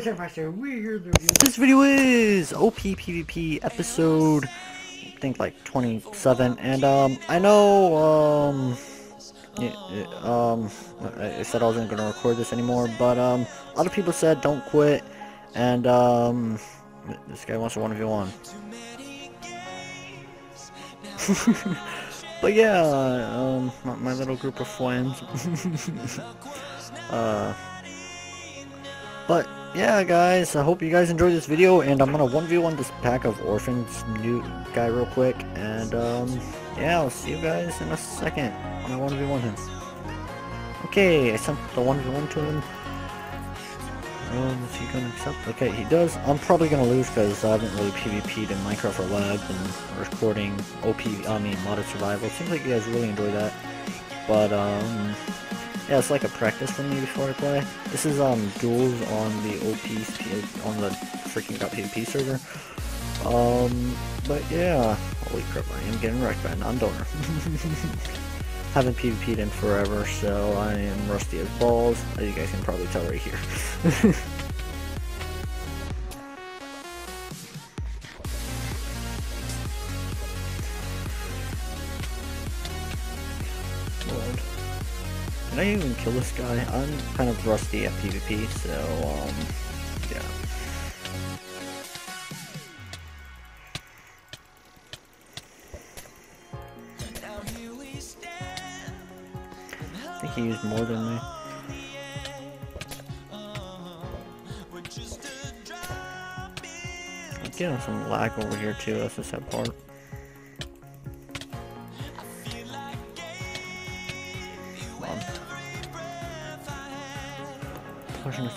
This video is OpPvP episode, I think like 27, and I know I said I wasn't gonna record this anymore, but a lot of people said don't quit, and this guy wants to 1v1. But yeah, my little group of friends. But yeah, guys, I hope you guys enjoyed this video, and I'm gonna 1v1 this pack of orphans new guy real quick, and yeah, I'll see you guys in a second when I 1v1 him. Okay, I sent the 1v1 to him. Is he gonna accept? Okay, he does. I'm probably gonna lose because I haven't really PvP'd in Minecraft for a while. I've been recording modded survival. Seems like you guys really enjoy that, but yeah, it's like a practice for me before I play. This is duels on the freaking GotPvP server. But yeah, holy crap, I am getting wrecked by a non-donor. Haven't PvP'd in forever, so I am rusty as balls, as you guys can probably tell right here. Did I even kill this guy? I'm kind of rusty at PvP, so, yeah. I think he used more than me. I'm getting some lag over here too, that's the sad part.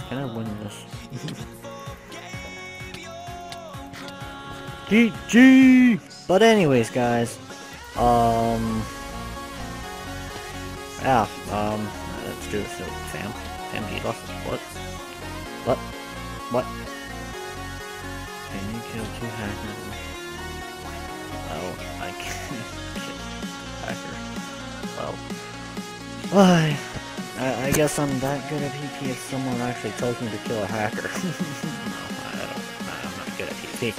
Can I win this? GG! But anyways, guys, yeah, let's do this. Sam beat us. What? Can you kill two hackers? Oh, I can't. Hacker. Well, I guess I'm that good at PvP if someone actually tells me to kill a hacker. No, I'm not good at PvP.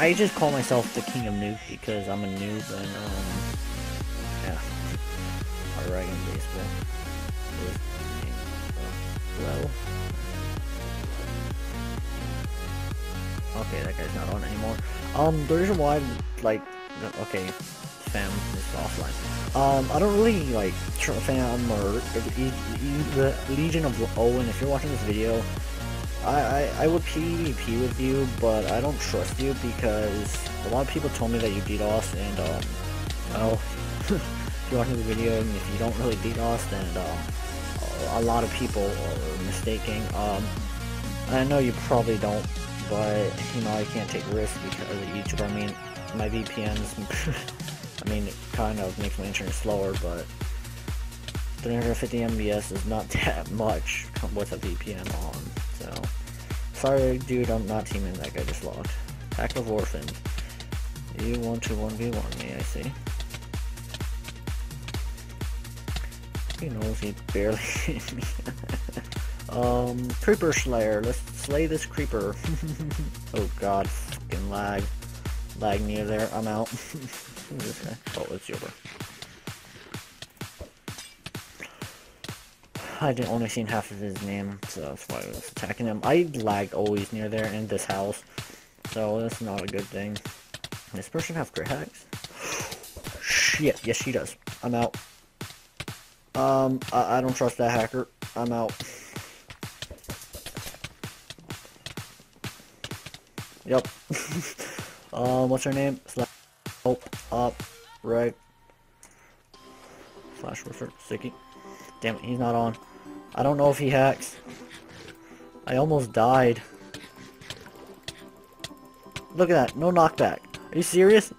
I just call myself the king of noob because I'm a noob, and yeah. Alright, in baseball. Well. Okay, that guy's not on anymore. The reason why, like, okay. Fam is offline. I don't really like fam or the Legion of Owen. If you're watching this video, I would PvP with you, but I don't trust you because a lot of people told me that you DDoS, and well, if you're watching this video and if you don't really DDoS, then a lot of people are mistaking. I know you probably don't, but you know I can't take risks because of YouTube. I mean, my VPNs. I mean, it kind of makes my internet slower, but 350 MBS is not that much with a VPN on, so. Sorry, dude, I'm not teaming that guy just logged. Pack of Orphans. You want to 1v1 me, I see. He knows he barely hit me. Creeper Slayer. Let's slay this creeper. Oh god, fucking lag. Lag near there, I'm out. This guy. Oh, it's Yober. I didn't only seen half of his name, so that's why I was attacking him. I lag always near there in this house, so that's not a good thing. This person have crit hacks? Shit, yes she does. I'm out. I don't trust that hacker. I'm out. Yep. What's her name? Right. Flash Wizard, Sicky. Damn it, he's not on. I don't know if he hacks. I almost died. Look at that, no knockback. Are you serious?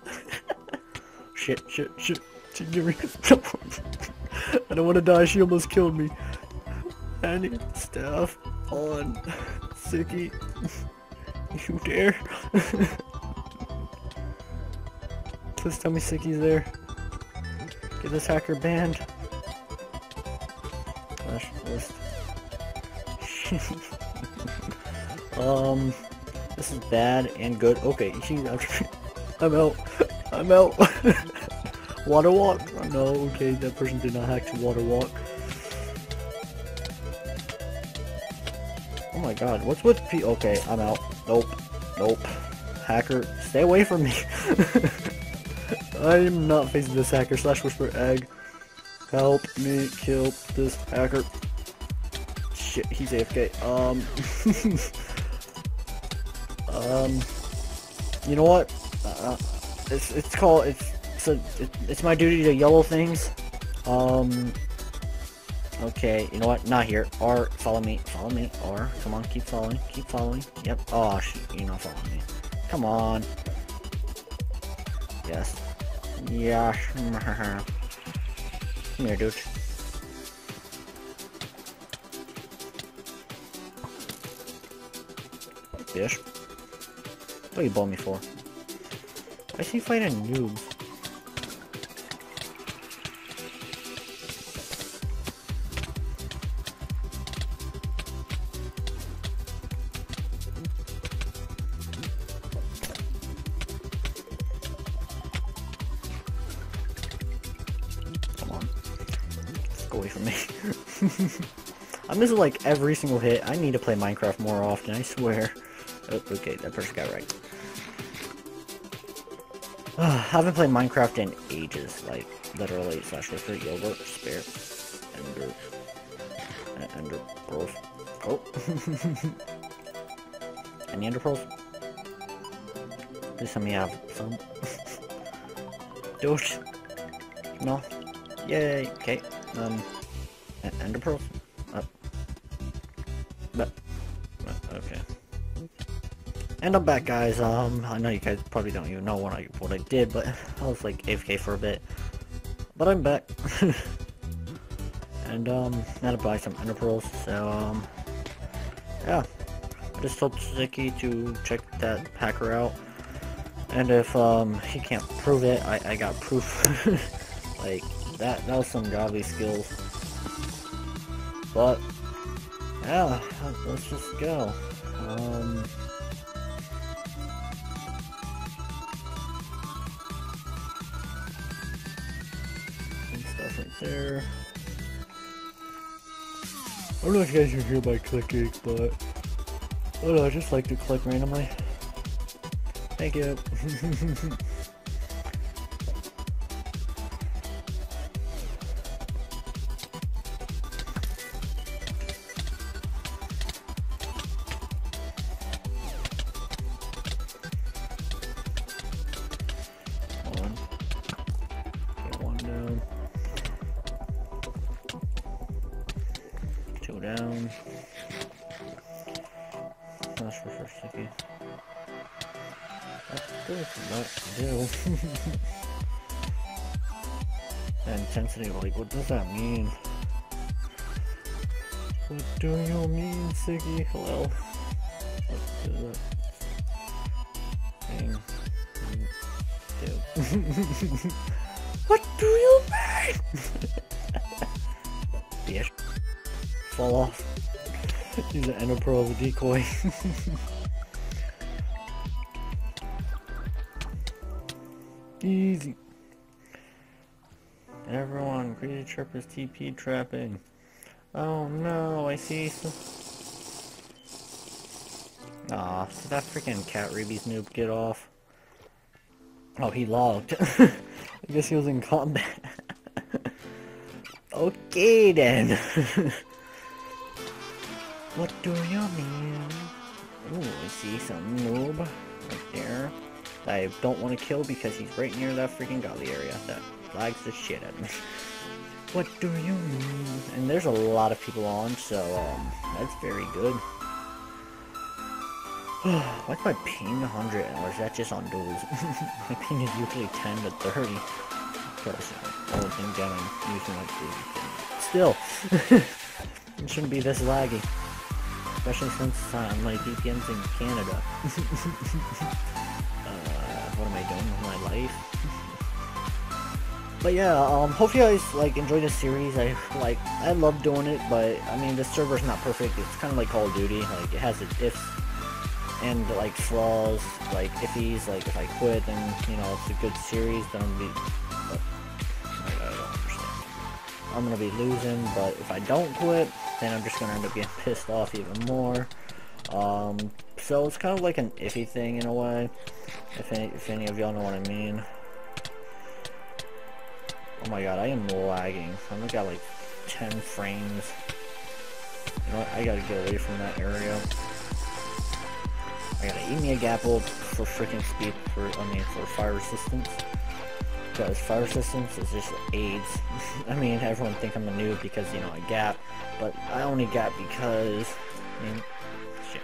Shit. I don't want to die, she almost killed me. And stuff on Sicky. You dare? Please tell me Sicky's there. Get this hacker banned. Flash list. This is bad and good. Okay, I'm out. Water walk? Oh, no, okay, that person did not hack to water walk. Oh my god, what's with P? Okay, I'm out. Nope. Nope. Hacker, stay away from me. I am not facing this hacker slash whisper egg. Help me kill this hacker. Shit, he's AFK. You know what? It's my duty to yellow things. Okay, you know what? Not here. R, follow me. R, come on, keep following. Yep. Oh shit, you're not following me. Come on. Yes. Yeah. Come here, dude. Bish. What are you ball me for? I see fight a noob. Away from me. I'm missing like every single hit. I need to play Minecraft more often, I swear. Oh, okay, that person got right. Haven't played Minecraft in ages, like literally. Slash whisper, yogurt, spare, ender pearls. Oh, any ender pearls? Please let me have some. Dosh. No. Yay. Okay. Ender pearls? Okay. And I'm back, guys. I know you guys probably don't even know what I did, but I was like AFK for a bit. But I'm back. And, I had to buy some ender pearls, so, yeah. I just told Suzuki to check that hacker out. And if, he can't prove it, I got proof. Like, that was some godly skills, but yeah, let's just go. Some stuff right there. I don't know if you guys can hear my clicking, but I don't know, I just like to click randomly. Thank you. Down. That's for first sticky. That's good for not to do. That intensity, like, what does that mean? What do you mean, sticky? Hello? What does that thing do? What do you mean? Bitch. Fall off. Use an ender pearl as a decoy. Easy. Everyone, Greedy Chirp is TP trapping. Oh no, I see. Aw, that freaking cat rabies noob, get off. Oh, he logged. I guess he was in combat. Okay then. What do you mean? Ooh, I see some noob right there. I don't want to kill because he's right near that freaking godly area that lags the shit at me. What do you mean? And there's a lot of people on, so that's very good. Why's my ping 100? Or is that just on duels? My ping is usually 10 to 30. Because I don't think that I'm using like 30. Still, it shouldn't be this laggy. Especially since I'm like VPNs in Canada. What am I doing with my life? But yeah, hope you guys like enjoy this series. I love doing it, but I mean, the server's not perfect. It's kind of like Call of Duty. Like, it has its ifs and like flaws, like iffies, like if I quit, then you know it's a good series, then I'm gonna be, but like, I don't understand. I'm gonna be losing, but if I don't quit, then I'm just gonna end up getting pissed off even more. So it's kind of like an iffy thing in a way. If any of y'all know what I mean. Oh my god, I am lagging. I only got like 10 frames. You know what? I gotta get away from that area. I gotta eat me a gapple for freaking speed. For fire resistance. Because fire resistance is just AIDS. I mean, everyone think I'm a noob because, you know, I gap. But I only gap because, I mean, shit.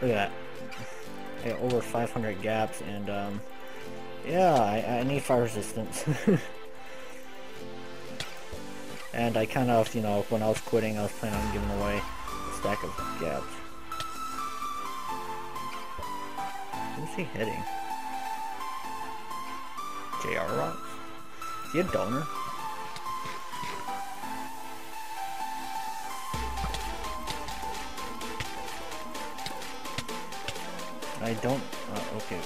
Look at that. I got over 500 gaps and, yeah, I need fire resistance. And I kind of, you know, when I was quitting, I was planning on giving away a stack of gaps. Who's he hitting? JR Rocks? Is he a donor? I don't... okay.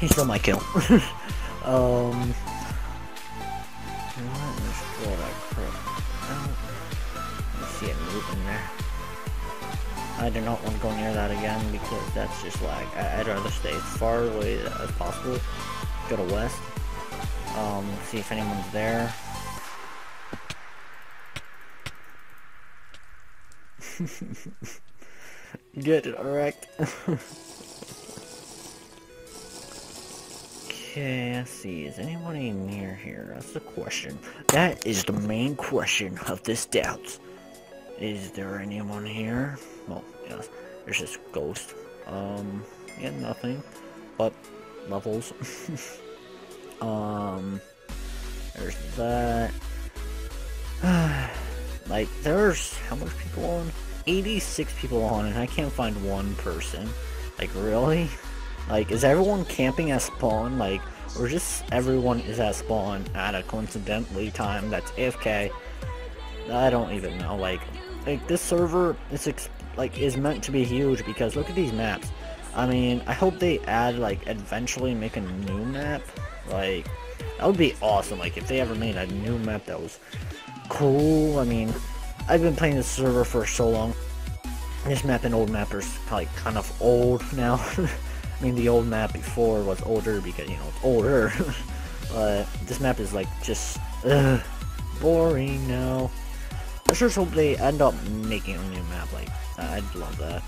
He stole my kill. Let me scroll that crap out. I see it moving there. I do not want to go near that again because that's just lag. I'd rather stay as far away as possible. Go to west. See if anyone's there. Get it wrecked. Okay, let's see, is anyone in near here? That's the question. That is the main question of this doubt. Is there anyone here? Well, yes, there's this ghost. Yeah, nothing. But, levels. There's that. Like, there's, how much people on? 86 people on, and I can't find one person. Like, really? Like, is everyone camping at spawn, like, or just everyone is at spawn at a coincidentally time that's AFK? I don't even know, like this server is meant to be huge because look at these maps. I mean, I hope they add, like, eventually make a new map. Like, that would be awesome, like, if they ever made a new map that was cool. I mean, I've been playing this server for so long. This map and old map are, like, kind of old now. I mean, the old map before was older because, you know, it's older. But this map is, like, just boring now. Let's just hope they end up making a new map. Like, I'd love that.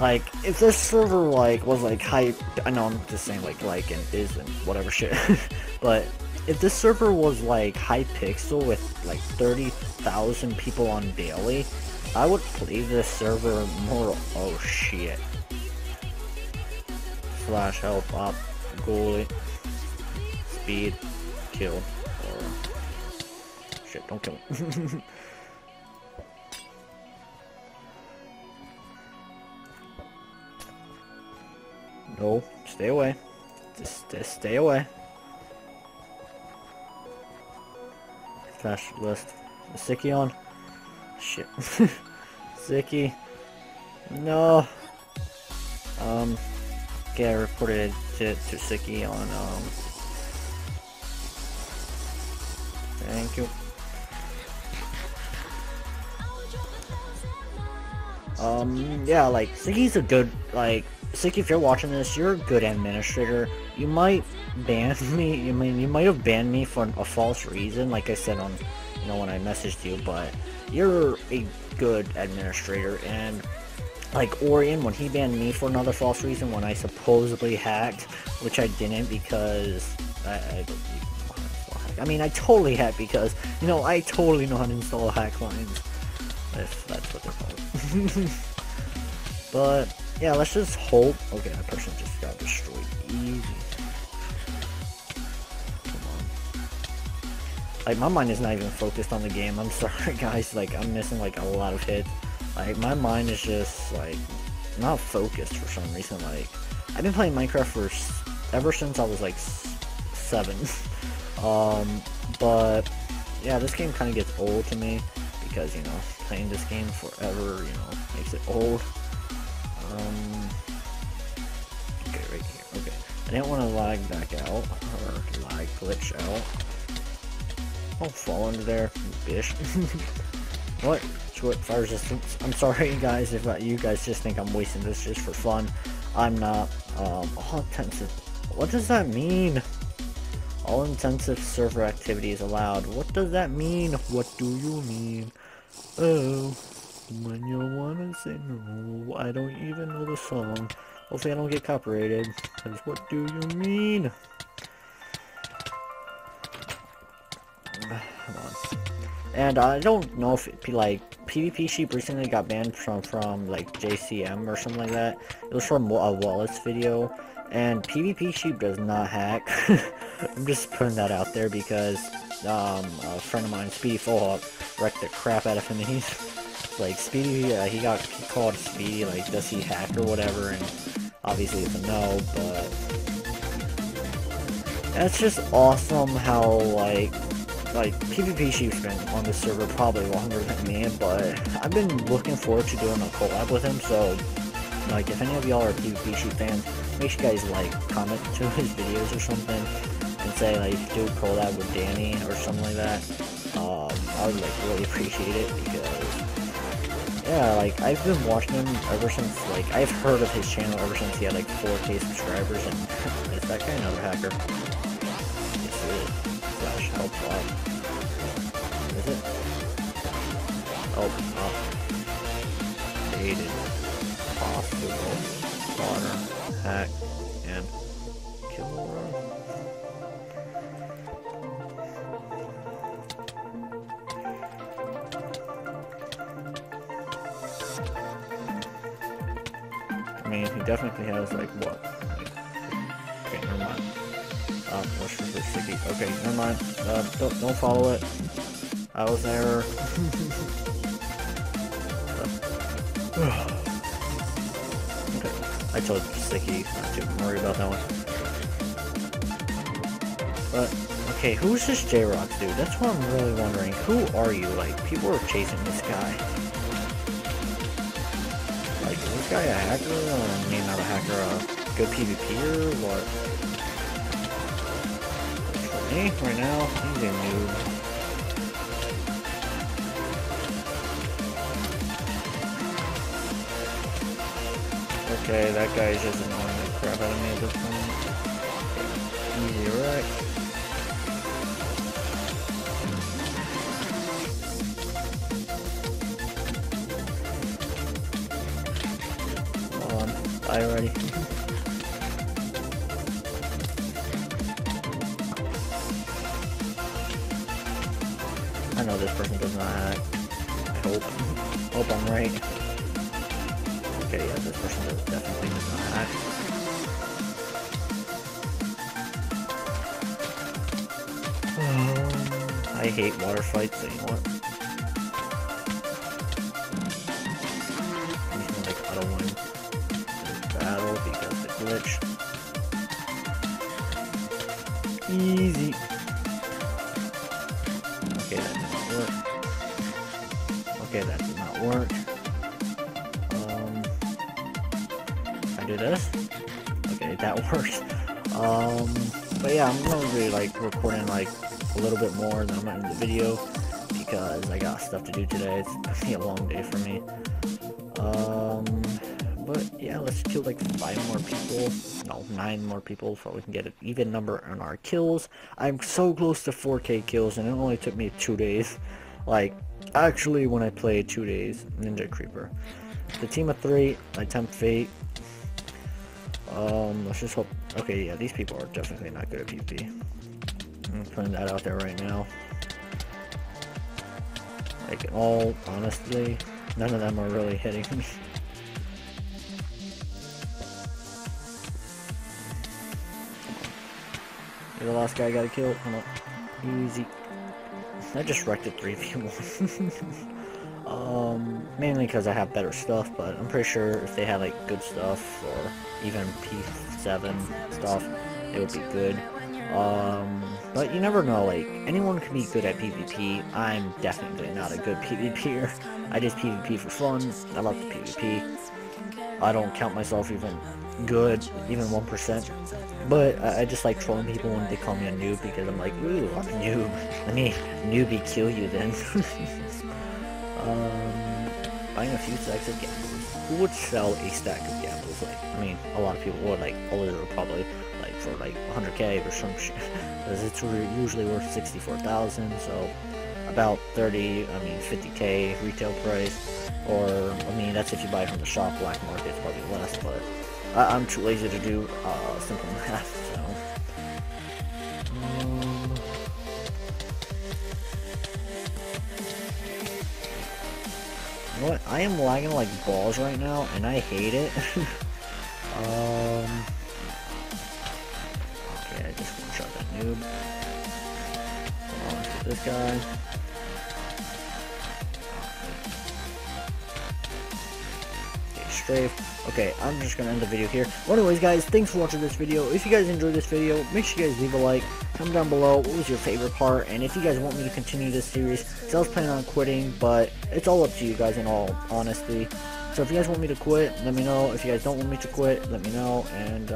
Like if this server, like, was, like, hype. I know I'm just saying, like, and is and whatever shit. But if this server was, like, Hypixel with, like, 30,000 people on daily, I would play this server more. Oh, shit. Slash help up goalie speed kill or shit, don't kill me. No, stay away. Just stay away. Flash list. Sicky on. Shit. Sicky. No. Okay, I reported to Sicky on, thank you. Yeah, like, Sicky's a good, like, Sicky, if you're watching this, you're a good administrator. You might ban me, you might have banned me for a false reason, like I said on, you know, when I messaged you, but you're a good administrator, and... like Orion, when he banned me for another false reason when I supposedly hacked, which I didn't because I don't even install hack. I mean, I totally hacked because, you know, I totally know how to install hack lines, if that's what they're called. But yeah, let's just hope. Okay, that person just got destroyed easy. Come on. Like, my mind is not even focused on the game. I'm sorry, guys. Like, I'm missing, like, a lot of hits. Like, my mind is just, like, not focused for some reason. Like, I've been playing Minecraft for ever since I was, like, 7. But, yeah, this game kind of gets old to me. Because, you know, playing this game forever, you know, makes it old. Okay, right here. Okay. I didn't want to lag back out. Or lag glitch out. I'll fall under there, bitch. What? What fire resistance? I'm sorry, guys, if you guys just think I'm wasting this just for fun. I'm not. All intensive. What does that mean? All intensive server activity is allowed. What does that mean? What do you mean? Oh, when you wanna sing, oh, I don't even know the song. Hopefully, I don't get copyrighted. Cause what do you mean? Come on. And I don't know if it be like PvP Sheep recently got banned from like JCM or something like that. It was from a Wallace video, and PvP Sheep does not hack. I'm just putting that out there because a friend of mine, Speedy FullHawk, wrecked the crap out of him. And he's like, Speedy, he called Speedy, like, does he hack or whatever? And obviously it's a no, but that's just awesome how like PvP Sheep's been on this server probably longer than me, but I've been looking forward to doing a collab with him. So, like, if any of y'all are PvP Sheep fans, make sure you guys like comment to his videos or something and say like do a collab with Danny or something like that. I would like really appreciate it because, yeah, like, I've been watching him ever since, like, I've heard of his channel ever since he had like 4K subscribers, and it's that guy another hacker? Help out. Is it? Help up. Dated. Possible. Water. Hack. And kill her. I mean, he definitely has, like, what? Okay, never mind. Okay, never mind. Don't follow it. I was there. Okay, I told Sticky not to worry about that one. But okay, who's this J-Rock dude? That's what I'm really wondering. Who are you? Like, people are chasing this guy. Like, is this guy a hacker? I mean, not a hacker. A good PvPer or what? Right now, he's a noob. Okay, that guy is just annoying the crap out of me at this point. Easy wreck. Come on, die already. I know this person does not hack. I hope. Hope I'm right. Okay, yeah, this person definitely does not hack. I hate water fights, so you know what? I'm just gonna, like, auto win this battle because of the glitch. Easy. Okay, that didn't work. Okay, that did not work. I do this. Okay, that worked. But yeah, I'm gonna be like recording like a little bit more than I'm gonna end the video because I got stuff to do today. It's gonna be a long day for me. But yeah, let's kill like 5 more people. No, 9 more people so we can get an even number on our kills. I'm so close to 4K kills, and it only took me 2 days. Like, actually, when I played 2 days, Ninja Creeper. The team of 3, I tempt fate. Let's just hope. Okay, yeah, these people are definitely not good at PvP. I'm putting that out there right now. Like, in all honestly, none of them are really hitting me. The last guy I gotta kill. Come on. Easy. I just wrecked it 3v1. Mainly because I have better stuff, but I'm pretty sure if they had like good stuff or even P7 stuff, it would be good. But you never know, like, anyone can be good at PvP. I'm definitely not a good PvPer. I just PvP for fun. I love the PvP. I don't count myself even good, even 1%. But I just like trolling people when they call me a noob, because I'm like, ooh, I'm a noob. Let me newbie kill you then. Buying a few stacks of gambles. Who would sell a stack of gambles? Like, I mean, a lot of people would, like, a little probably, like, for, like, 100k or some shit. Because it's usually worth 64,000, so about 30, I mean, 50k retail price. Or, I mean, that's if you buy from the shop. Black market, it's probably less, but I'm too lazy to do simple math, so. What? I am lagging like balls right now, and I hate it. Okay, I just one shot that noob. Hold on to this guy. Okay, strafe. Okay, I'm just gonna end the video here. Well, anyways, guys, thanks for watching this video. If you guys enjoyed this video, make sure you guys leave a like. Comment down below what was your favorite part, and if you guys want me to continue this series, because I was planning on quitting, but it's all up to you guys in all honesty. So if you guys want me to quit, let me know. If you guys don't want me to quit, let me know. And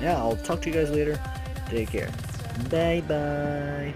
yeah, I'll talk to you guys later. Take care. Bye bye.